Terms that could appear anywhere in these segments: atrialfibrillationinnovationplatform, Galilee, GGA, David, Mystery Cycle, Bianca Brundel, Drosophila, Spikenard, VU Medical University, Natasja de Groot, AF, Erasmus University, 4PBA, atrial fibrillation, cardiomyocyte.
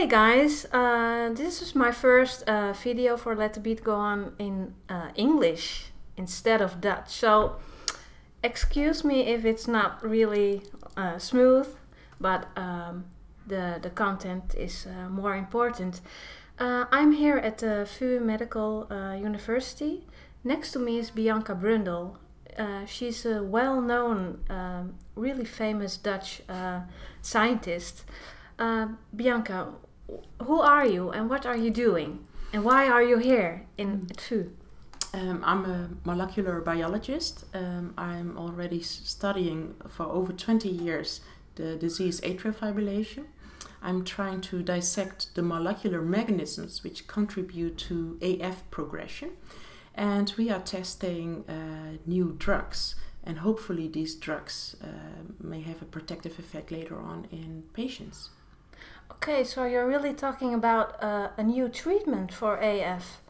Hey guys, this is my first video for Let the Beat Go On in English instead of Dutch. So excuse me if it's not really smooth, but the content is more important. I'm here at the VU Medical University. Next to me is Bianca Brundel. She's a well-known, really famous Dutch scientist. Bianca, who are you and what are you doing? And why are you here in VU? I'm a molecular biologist. I'm already studying for over 20 years the disease atrial fibrillation. I'm trying to dissect the molecular mechanisms which contribute to AF progression. And we are testing new drugs. And hopefully these drugs may have a protective effect later on in patients. Okay, so you're really talking about a new treatment for AF.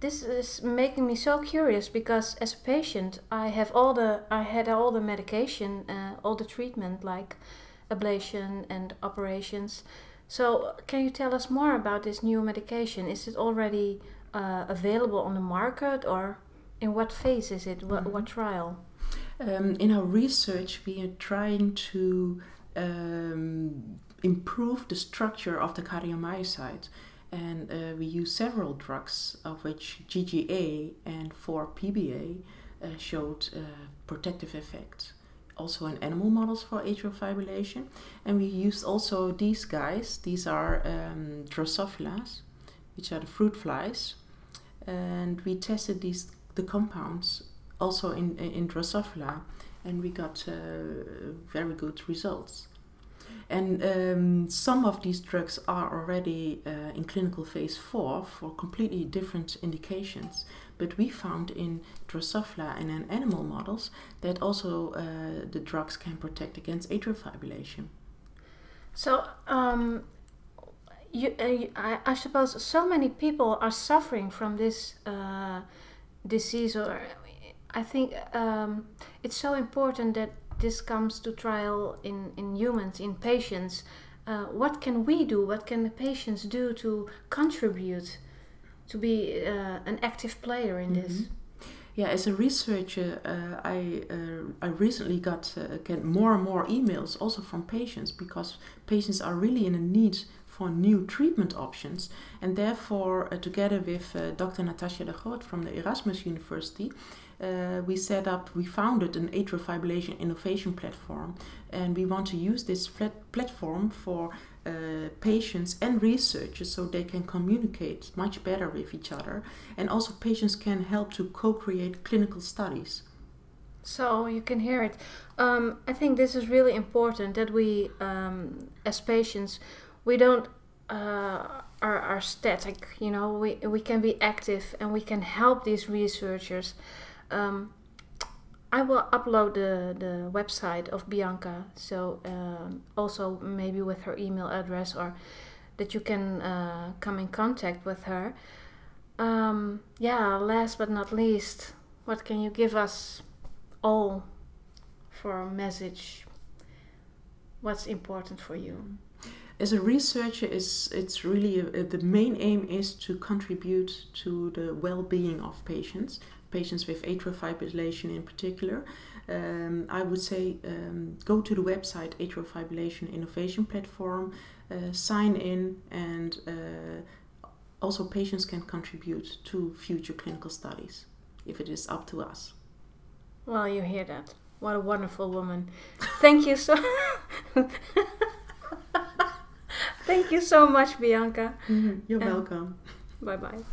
This is making me so curious because as a patient, I had all the medication, all the treatment like ablation and operations. So can you tell us more about this new medication? Is it already available on the market, or in what phase is it? What trial? In our research, we are trying to improve the structure of the cardiomyocyte, and we use several drugs, of which GGA and 4PBA showed protective effect, also in animal models for atrial fibrillation. And we used also these guys. These are Drosophilas, which are the fruit flies, and we tested the compounds also in Drosophila, and we got very good results. And some of these drugs are already in clinical phase 4 for completely different indications. But we found in Drosophila and in animal models that also the drugs can protect against atrial fibrillation. So I suppose so many people are suffering from this disease, or I think it's so important that this comes to trial in humans, in patients. What can we do? What can the patients do to contribute, to be an active player in this? Yeah, as a researcher, I recently get more and more emails also from patients, because patients are really in a need for new treatment options. And therefore, together with Dr. Natasja de Groot from the Erasmus University, we founded an atrial fibrillation innovation platform, and we want to use this platform for patients and researchers so they can communicate much better with each other, and also patients can help to co-create clinical studies. So you can hear it. I think this is really important, that we as patients, we don't are static, you know, we can be active and we can help these researchers. I will upload the website of Bianca, so also maybe with her email address, or that you can come in contact with her. Yeah, last but not least, what can you give us all for a message? What's important for you? As a researcher, it's really the main aim is to contribute to the well-being of patients with atrial fibrillation in particular. I would say go to the website Atrial Fibrillation Innovation Platform, sign in, and also patients can contribute to future clinical studies if it is up to us. Well, you hear that. What a wonderful woman. Thank you so Thank you so much, Bianca. You're welcome. Bye-bye.